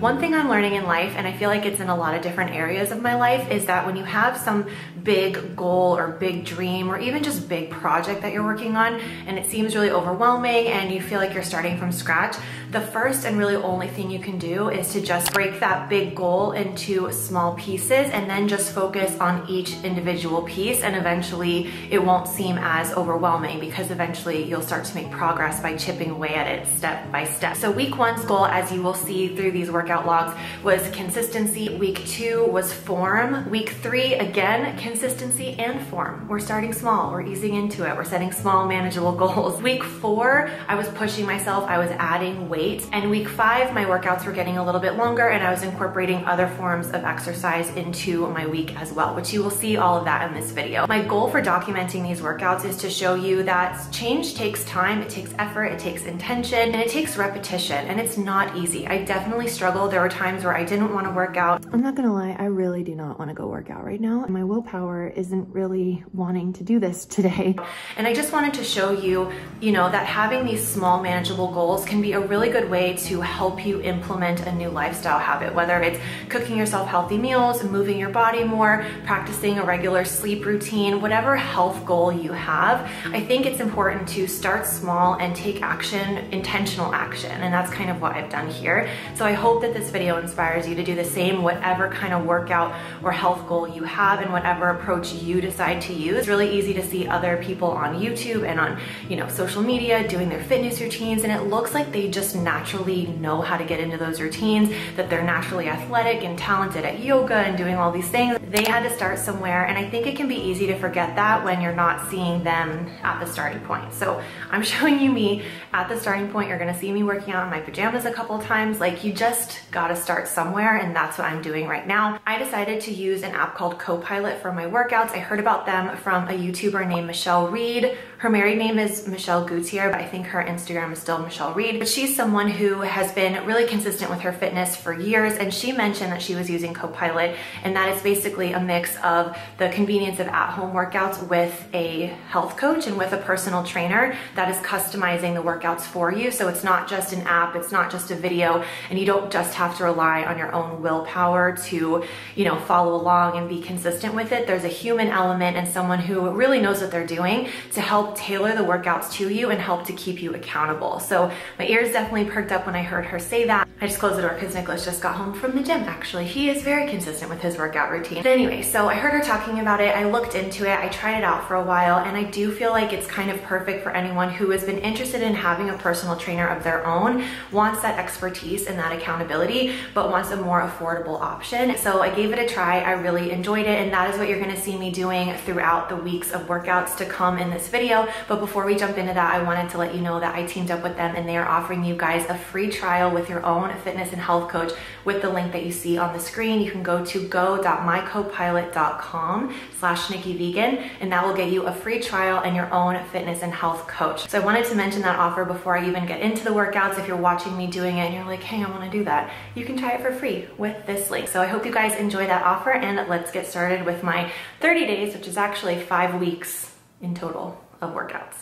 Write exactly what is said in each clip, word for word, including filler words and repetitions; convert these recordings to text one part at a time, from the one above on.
One thing I'm learning in life, and I feel like it's in a lot of different areas of my life, is that when you have some big goal or big dream or even just big project that you're working on and it seems really overwhelming and you feel like you're starting from scratch, the first and really only thing you can do is to just break that big goal into small pieces and then just focus on each individual piece, and eventually it won't seem as overwhelming because eventually you'll start to make progress by chipping away at it step by step. So week one's goal, as you will see through these workouts logs, was consistency. Week two was form. Week three, again, consistency and form. We're starting small, we're easing into it, we're setting small manageable goals. Week four, I was pushing myself, I was adding weight. And week five, my workouts were getting a little bit longer and I was incorporating other forms of exercise into my week as well, which you will see all of that in this video. My goal for documenting these workouts is to show you that change takes time, it takes effort, it takes intention, and it takes repetition, and it's not easy. I definitely struggle. There were times where I didn't want to work out. I'm not gonna lie, I really do not want to go work out right now. My willpower isn't really wanting to do this today. And I just wanted to show you, you know, that having these small manageable goals can be a really good way to help you implement a new lifestyle habit, whether it's cooking yourself healthy meals, moving your body more, practicing a regular sleep routine, whatever health goal you have. I think it's important to start small and take action, intentional action. And that's kind of what I've done here. So I hope that this video inspires you to do the same, whatever kind of workout or health goal you have and whatever approach you decide to use. It's really easy to see other people on YouTube and on, you know, social media doing their fitness routines, and it looks like they just naturally know how to get into those routines, that they're naturally athletic and talented at yoga and doing all these things. They had to start somewhere, and I think it can be easy to forget that when you're not seeing them at the starting point. So I'm showing you me at the starting point. You're gonna see me working out in my pajamas a couple times. Like, you just gotta start somewhere, and that's what I'm doing right now. I decided to use an app called Copilot for my workouts. I heard about them from a YouTuber named Michelle Reed. Her married name is Michelle Gutierrez, but I think her Instagram is still Michelle Reed. But she's someone who has been really consistent with her fitness for years, and she mentioned that she was using Copilot, and that is basically a mix of the convenience of at-home workouts with a health coach and with a personal trainer that is customizing the workouts for you. So it's not just an app, it's not just a video, and you don't just have to rely on your own willpower to, you know, follow along and be consistent with it. There's a human element and someone who really knows what they're doing to help tailor the workouts to you and help to keep you accountable. So my ears definitely perked up when I heard her say that. I just closed the door because Nicholas just got home from the gym, actually. He is very consistent with his workout routine. Anyway, so I heard her talking about it, I looked into it, I tried it out for a while, and I do feel like it's kind of perfect for anyone who has been interested in having a personal trainer of their own, wants that expertise and that accountability, but wants a more affordable option. So I gave it a try, I really enjoyed it, and that is what you're gonna see me doing throughout the weeks of workouts to come in this video. But before we jump into that, I wanted to let you know that I teamed up with them, and they are offering you guys a free trial with your own fitness and health coach with the link that you see on the screen. You can go to go.mycoach Copilot.com slash Nikki Vegan, and that will get you a free trial and your own fitness and health coach. So I wanted to mention that offer before I even get into the workouts. If you're watching me doing it and you're like, hey, I want to do that, you can try it for free with this link. So I hope you guys enjoy that offer, and let's get started with my thirty days, which is actually five weeks in total of workouts.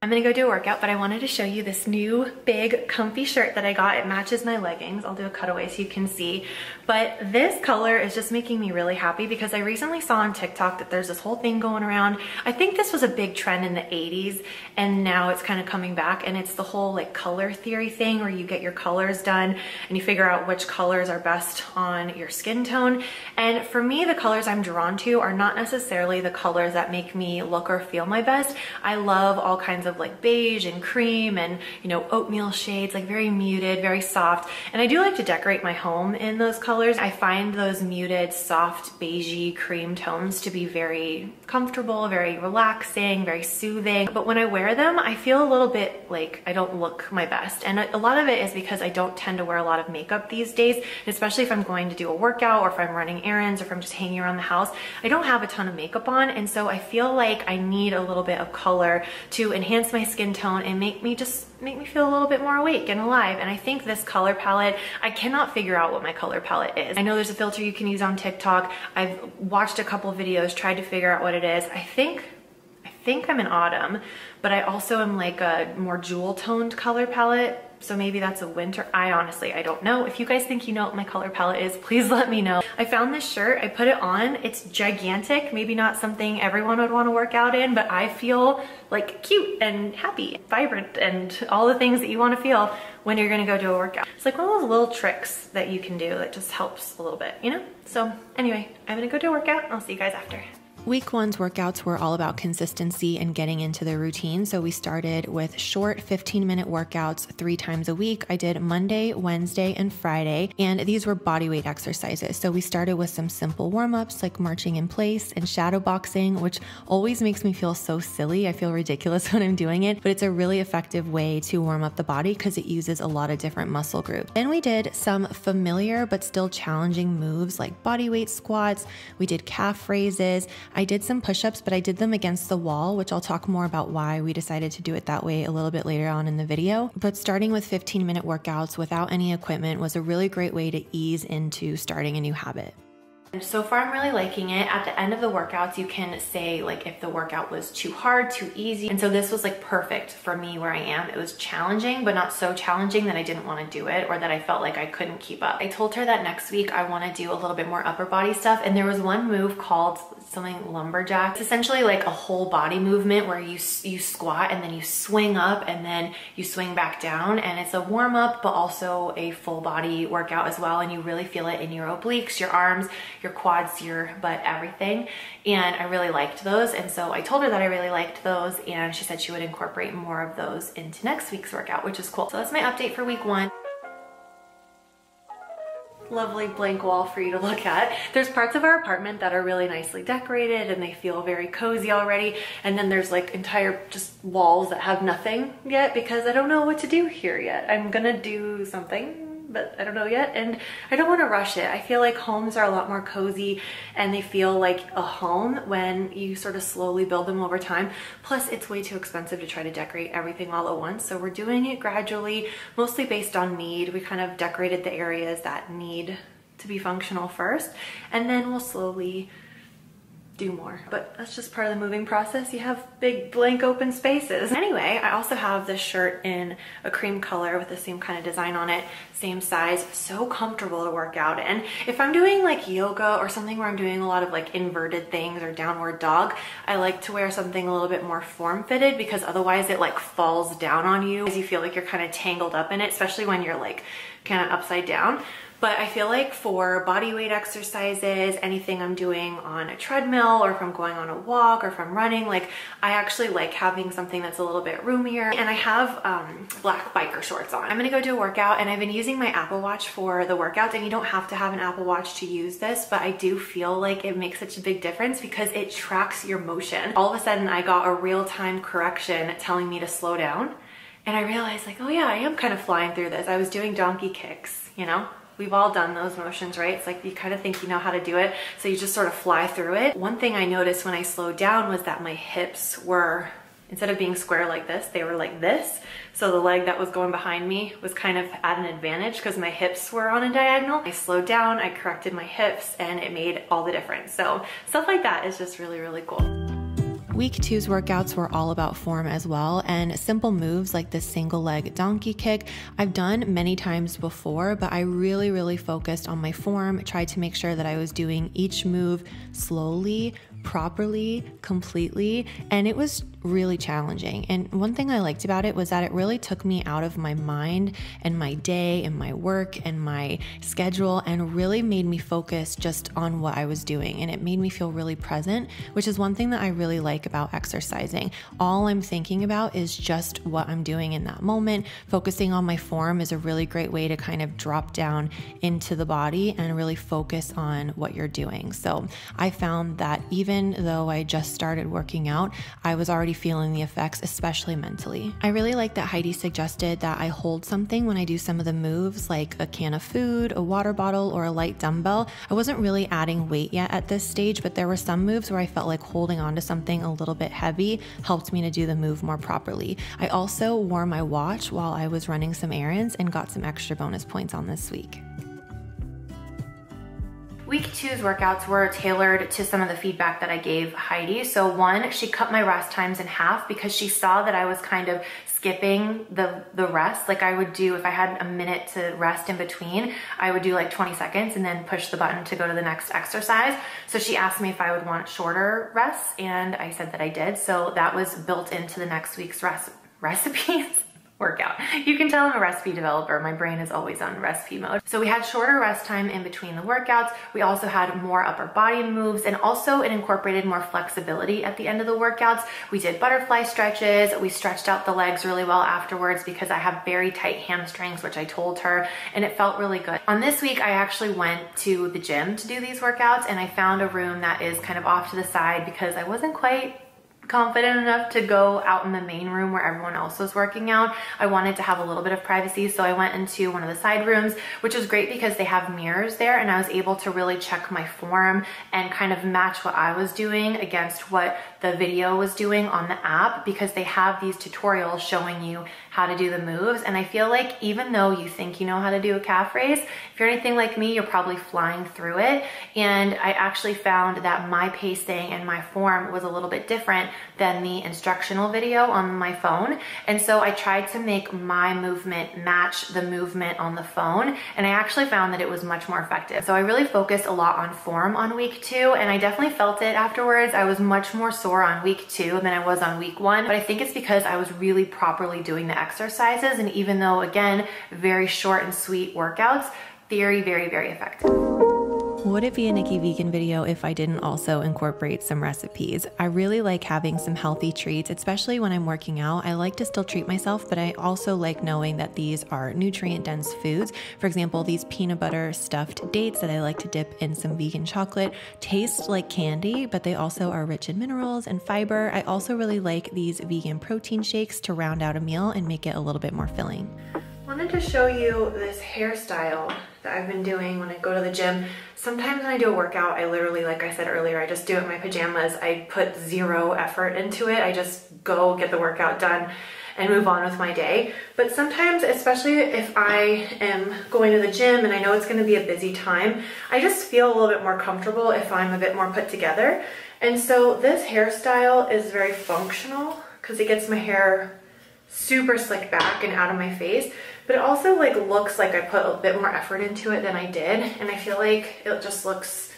I'm gonna go do a workout, but I wanted to show you this new big comfy shirt that I got. It matches my leggings. I'll do a cutaway so you can see. But this color is just making me really happy because I recently saw on TikTok that there's this whole thing going around. I think this was a big trend in the eighties, and now it's kind of coming back, and it's the whole like color theory thing where you get your colors done and you figure out which colors are best on your skin tone. And for me, the colors I'm drawn to are not necessarily the colors that make me look or feel my best. I love all kinds of of like beige and cream and, you know, oatmeal shades, like very muted, very soft. And I do like to decorate my home in those colors. I find those muted, soft, beigey cream tones to be very comfortable, very relaxing, very soothing. But when I wear them, I feel a little bit like I don't look my best. And a lot of it is because I don't tend to wear a lot of makeup these days, especially if I'm going to do a workout or if I'm running errands or if I'm just hanging around the house. I don't have a ton of makeup on. And so I feel like I need a little bit of color to enhance enhance my skin tone and make me just make me feel a little bit more awake and alive. And I think this color palette, I cannot figure out what my color palette is. I know there's a filter you can use on TikTok. I've watched a couple videos, tried to figure out what it is. I think I think I'm in autumn, but I also am like a more jewel toned color palette. So maybe that's a winter. I honestly, I don't know. If you guys think you know what my color palette is, please let me know. I found this shirt, I put it on, it's gigantic. Maybe not something everyone would wanna work out in, but I feel like cute and happy, vibrant, and all the things that you wanna feel when you're gonna go do a workout. It's like one of those little tricks that you can do that just helps a little bit, you know? So anyway, I'm gonna go do a workout and I'll see you guys after. Week one's workouts were all about consistency and getting into the routine. So we started with short fifteen minute workouts three times a week. I did Monday, Wednesday, and Friday, and these were bodyweight exercises. So we started with some simple warm-ups like marching in place and shadow boxing, which always makes me feel so silly. I feel ridiculous when I'm doing it, but it's a really effective way to warm up the body because it uses a lot of different muscle groups. Then we did some familiar but still challenging moves like bodyweight squats. We did calf raises. I did some push-ups, but I did them against the wall, which I'll talk more about why we decided to do it that way a little bit later on in the video. But starting with fifteen minute workouts without any equipment was a really great way to ease into starting a new habit. So far, I'm really liking it. At the end of the workouts, you can say like if the workout was too hard, too easy. And so this was like perfect for me where I am. It was challenging, but not so challenging that I didn't want to do it or that I felt like I couldn't keep up. I told her that next week I want to do a little bit more upper body stuff. And there was one move called something lumberjack. It's essentially like a whole body movement where you, you squat and then you swing up and then you swing back down. And it's a warm up, but also a full body workout as well. And you really feel it in your obliques, your arms, your quads, your butt, everything. And I really liked those. And so I told her that I really liked those, and she said she would incorporate more of those into next week's workout, which is cool. So that's my update for week one. Lovely blank wall for you to look at. There's parts of our apartment that are really nicely decorated and they feel very cozy already. And then there's like entire just walls that have nothing yet because I don't know what to do here yet. I'm gonna do something, but I don't know yet, and I don't want to rush it. I feel like homes are a lot more cozy and they feel like a home when you sort of slowly build them over time. Plus it's way too expensive to try to decorate everything all at once, so we're doing it gradually, mostly based on need. We kind of decorated the areas that need to be functional first, and then we'll slowly do more. But that's just part of the moving process. You have big blank open spaces. Anyway, I also have this shirt in a cream color with the same kind of design on it, same size, so comfortable to work out in. If I'm doing like yoga or something where I'm doing a lot of like inverted things or downward dog, I like to wear something a little bit more form-fitted because otherwise it like falls down on you as you feel like you're kind of tangled up in it, especially when you're like kind of upside down. But I feel like for body weight exercises, anything I'm doing on a treadmill or if I'm going on a walk or if I'm running, like I actually like having something that's a little bit roomier. And I have um, black biker shorts on. I'm gonna go do a workout, and I've been using my Apple Watch for the workouts, and you don't have to have an Apple Watch to use this, but I do feel like it makes such a big difference because it tracks your motion. All of a sudden I got a real-time correction telling me to slow down, and I realized like, oh yeah, I am kind of flying through this. I was doing donkey kicks, you know? We've all done those motions, right? It's like you kind of think you know how to do it, so you just sort of fly through it. One thing I noticed when I slowed down was that my hips were, instead of being square like this, they were like this. So the leg that was going behind me was kind of at an advantage because my hips were on a diagonal. I slowed down, I corrected my hips, and it made all the difference. So stuff like that is just really, really cool. Week two's workouts were all about form as well, and simple moves like this single leg donkey kick I've done many times before, but I really, really focused on my form, tried to make sure that I was doing each move slowly, properly, completely, and it was really challenging. And one thing I liked about it was that it really took me out of my mind and my day and my work and my schedule and really made me focus just on what I was doing. And it made me feel really present, which is one thing that I really like about exercising. All I'm thinking about is just what I'm doing in that moment. Focusing on my form is a really great way to kind of drop down into the body and really focus on what you're doing. So I found that even even though I just started working out, I was already feeling the effects, especially mentally. I really like that Heidi suggested that I hold something when I do some of the moves, like a can of food, a water bottle, or a light dumbbell. I wasn't really adding weight yet at this stage, but there were some moves where I felt like holding onto something a little bit heavy helped me to do the move more properly. I also wore my watch while I was running some errands and got some extra bonus points on this week. Week two's workouts were tailored to some of the feedback that I gave Heidi. So one, she cut my rest times in half because she saw that I was kind of skipping the, the rest. Like I would do, if I had a minute to rest in between, I would do like twenty seconds and then push the button to go to the next exercise. So she asked me if I would want shorter rests and I said that I did. So that was built into the next week's rest, recipes. Workout. You can tell I'm a recipe developer. My brain is always on recipe mode. So we had shorter rest time in between the workouts. We also had more upper body moves, and also it incorporated more flexibility at the end of the workouts. We did butterfly stretches. We stretched out the legs really well afterwards because I have very tight hamstrings, which I told her, and it felt really good. On this week, I actually went to the gym to do these workouts, and I found a room that is kind of off to the side because I wasn't quite confident enough to go out in the main room where everyone else was working out. I wanted to have a little bit of privacy, so I went into one of the side rooms, which was great because they have mirrors there, and I was able to really check my form and kind of match what I was doing against what the video was doing on the app, because they have these tutorials showing you how to do the moves. And I feel like even though you think you know how to do a calf raise, if you're anything like me, you're probably flying through it. And I actually found that my pacing and my form was a little bit different than the instructional video on my phone. And so I tried to make my movement match the movement on the phone. And I actually found that it was much more effective. So I really focused a lot on form on week two, and I definitely felt it afterwards. I was much more sore on week two than I was on week one. But I think it's because I was really properly doing the exercises. And even though, again, very short and sweet workouts, very, very, very effective. Would it be a Nikki Vegan video if I didn't also incorporate some recipes? I really like having some healthy treats, especially when I'm working out. I like to still treat myself, but I also like knowing that these are nutrient-dense foods. For example, these peanut butter stuffed dates that I like to dip in some vegan chocolate taste like candy, but they also are rich in minerals and fiber. I also really like these vegan protein shakes to round out a meal and make it a little bit more filling. I wanted to show you this hairstyle that I've been doing when I go to the gym. Sometimes when I do a workout, I literally, like I said earlier, I just do it in my pajamas. I put zero effort into it. I just go get the workout done and move on with my day. But sometimes, especially if I am going to the gym and I know it's going to be a busy time, I just feel a little bit more comfortable if I'm a bit more put together. And so this hairstyle is very functional because it gets my hair super slick back and out of my face, but it also like looks like I put a bit more effort into it than I did, and I feel like it just looks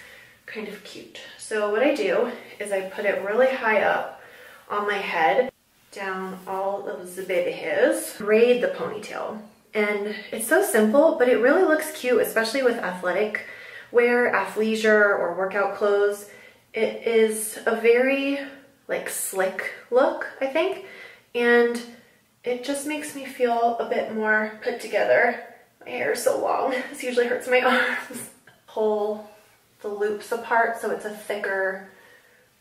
kind of cute. So what I do is I put it really high up on my head, down all of the baby hairs, braid the ponytail, and it's so simple, but it really looks cute, especially with athletic wear, athleisure, or workout clothes. It is a very like slick look, I think, and it just makes me feel a bit more put together. My hair is so long, this usually hurts my arms. Pull the loops apart so it's a thicker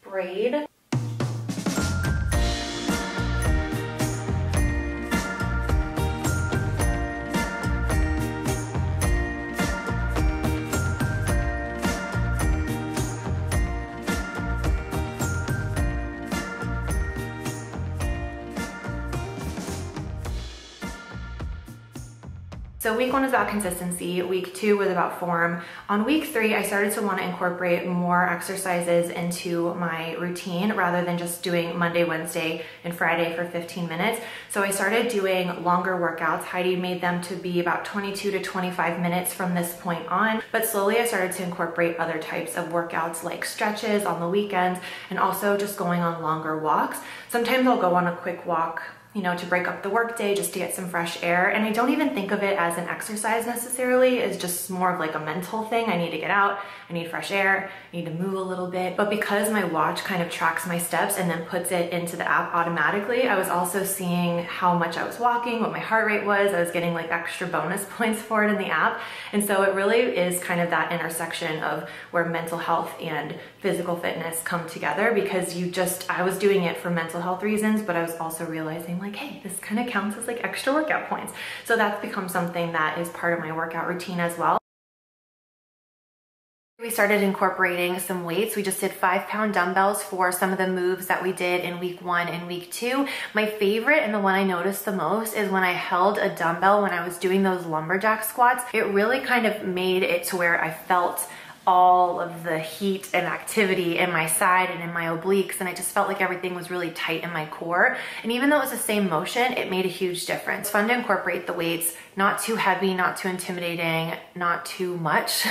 braid. So week one is about consistency, week two was about form. On week three, I started to want to incorporate more exercises into my routine rather than just doing Monday, Wednesday, and Friday for fifteen minutes. So I started doing longer workouts. Heidi made them to be about twenty-two to twenty-five minutes from this point on, but slowly I started to incorporate other types of workouts like stretches on the weekends and also just going on longer walks. Sometimes I'll go on a quick walk you know, to break up the workday, just to get some fresh air. And I don't even think of it as an exercise necessarily. It's just more of like a mental thing. I need to get out, I need fresh air, I need to move a little bit. But because my watch kind of tracks my steps and then puts it into the app automatically, I was also seeing how much I was walking, what my heart rate was. I was getting like extra bonus points for it in the app. And so it really is kind of that intersection of where mental health and physical fitness come together, because you just, I was doing it for mental health reasons, but I was also realizing like, hey, this kind of counts as like extra workout points. So that's become something that is part of my workout routine as well. We started incorporating some weights. We just did five pound dumbbells for some of the moves that we did in week one and week two. My favorite and the one I noticed the most is when I held a dumbbell when I was doing those lumberjack squats. It really kind of made it to where I felt all of the heat and activity in my side and in my obliques, and I just felt like everything was really tight in my core. And even though it was the same motion, it made a huge difference. It's fun to incorporate the weights, not too heavy, not too intimidating, not too much,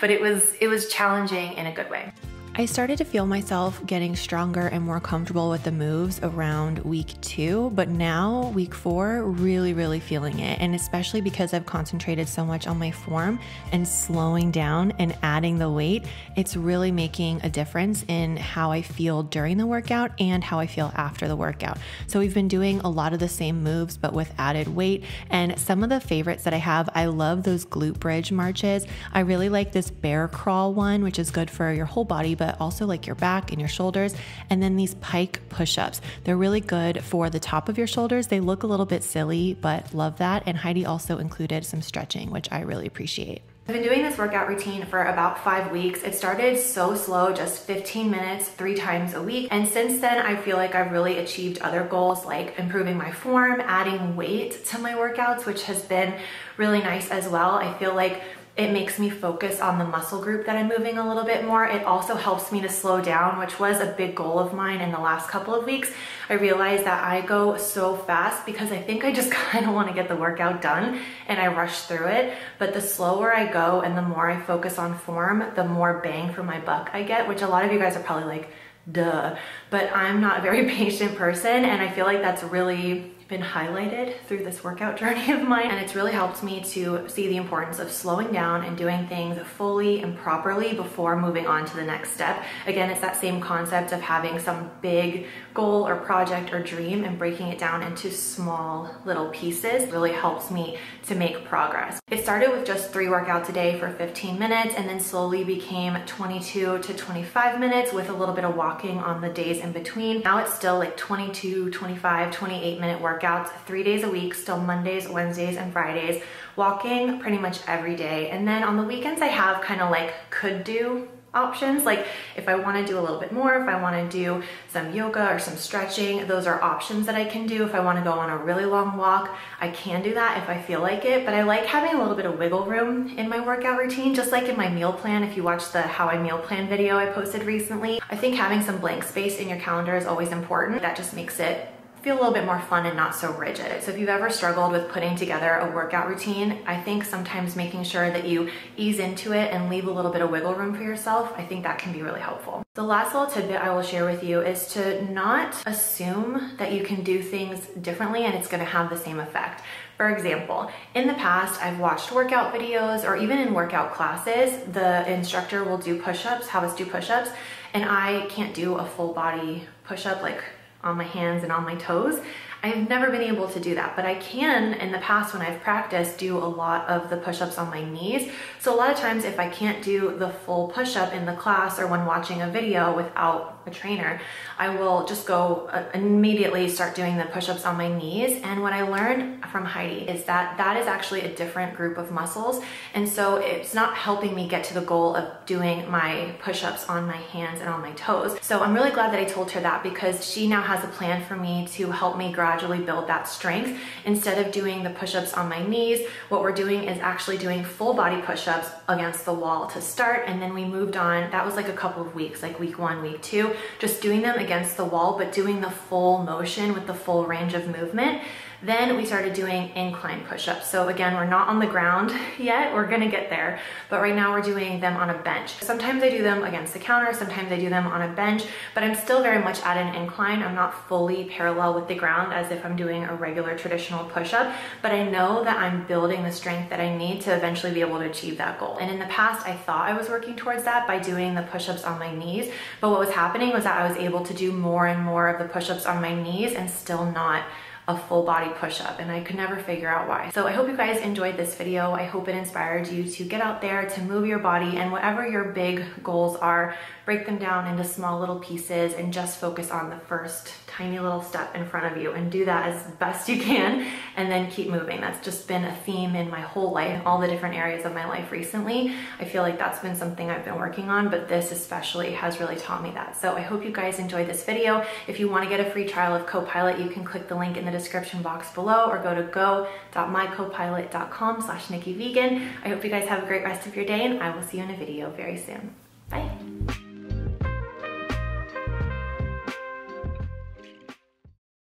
but it was it was challenging in a good way. I started to feel myself getting stronger and more comfortable with the moves around week two, but now week four, really, really feeling it. And especially because I've concentrated so much on my form and slowing down and adding the weight, it's really making a difference in how I feel during the workout and how I feel after the workout. So we've been doing a lot of the same moves, but with added weight. And some of the favorites that I have, I love those glute bridge marches. I really like this bear crawl one, which is good for your whole body, but also like your back and your shoulders. And then these pike push-ups. They're really good for the top of your shoulders. They look a little bit silly, but love that. And Heidi also included some stretching, which I really appreciate. I've been doing this workout routine for about five weeks. It started so slow, just fifteen minutes, three times a week. And since then, I feel like I've really achieved other goals like improving my form, adding weight to my workouts, which has been really nice as well. I feel like it makes me focus on the muscle group that I'm moving a little bit more. It also helps me to slow down, which was a big goal of mine in the last couple of weeks. I realized that I go so fast because I think I just kind of want to get the workout done and I rush through it. But the slower I go and the more I focus on form, the more bang for my buck I get, which a lot of you guys are probably like, duh. But I'm not a very patient person, and I feel like that's really been highlighted through this workout journey of mine, and it's really helped me to see the importance of slowing down and doing things fully and properly before moving on to the next step. Again, it's that same concept of having some big goal or project or dream and breaking it down into small little pieces. It really helps me to make progress. It started with just three workouts a day for fifteen minutes and then slowly became twenty-two to twenty-five minutes with a little bit of walking on the days in between. Now it's still like twenty-two, twenty-five, twenty-eight minute workouts. Workouts three days a week, still Mondays, Wednesdays, and Fridays, walking pretty much every day. And then on the weekends I have kind of like could do options. Like if I want to do a little bit more, if I want to do some yoga or some stretching, those are options that I can do. If I want to go on a really long walk, I can do that if I feel like it. But I like having a little bit of wiggle room in my workout routine, just like in my meal plan. If you watch the How I Meal Plan video I posted recently, I think having some blank space in your calendar is always important. That just makes it feel a little bit more fun and not so rigid. So if you've ever struggled with putting together a workout routine, I think sometimes making sure that you ease into it and leave a little bit of wiggle room for yourself, I think that can be really helpful. The last little tidbit I will share with you is to not assume that you can do things differently and it's going to have the same effect. For example, in the past, I've watched workout videos, or even in workout classes, the instructor will do push-ups, have us do push-ups, and I can't do a full body push-up like on my hands and on my toes. I've never been able to do that, but I can, in the past when I've practiced, do a lot of the push-ups on my knees. So a lot of times if I can't do the full push-up in the class or when watching a video without a trainer, I will just go uh, immediately start doing the push-ups on my knees. And what I learned from Heidi is that that is actually a different group of muscles. And so it's not helping me get to the goal of doing my push-ups on my hands and on my toes. So I'm really glad that I told her that, because she now has a plan for me to help me grow gradually build that strength. Instead of doing the push-ups on my knees, what we're doing is actually doing full body push-ups against the wall to start, and then we moved on. That was like a couple of weeks, like week one, week two, just doing them against the wall, but doing the full motion with the full range of movement. Then we started doing incline push-ups. So again, we're not on the ground yet. We're gonna get there, but right now we're doing them on a bench. Sometimes I do them against the counter, sometimes I do them on a bench, but I'm still very much at an incline. I'm not fully parallel with the ground as if I'm doing a regular traditional push-up, but I know that I'm building the strength that I need to eventually be able to achieve that goal. And in the past, I thought I was working towards that by doing the push-ups on my knees, but what was happening was that I was able to do more and more of the push-ups on my knees and still not a full body push-up, and I could never figure out why. So I hope you guys enjoyed this video. I hope it inspired you to get out there, to move your body, and whatever your big goals are, break them down into small little pieces and just focus on the first tiny little step in front of you and do that as best you can and then keep moving. That's just been a theme in my whole life, all the different areas of my life recently. I feel like that's been something I've been working on, but this especially has really taught me that. So I hope you guys enjoyed this video. If you want to get a free trial of Copilot, you can click the link in the description box below or go to go dot my copilot dot com slash Nikki Vegan. I hope you guys have a great rest of your day, and I will see you in a video very soon.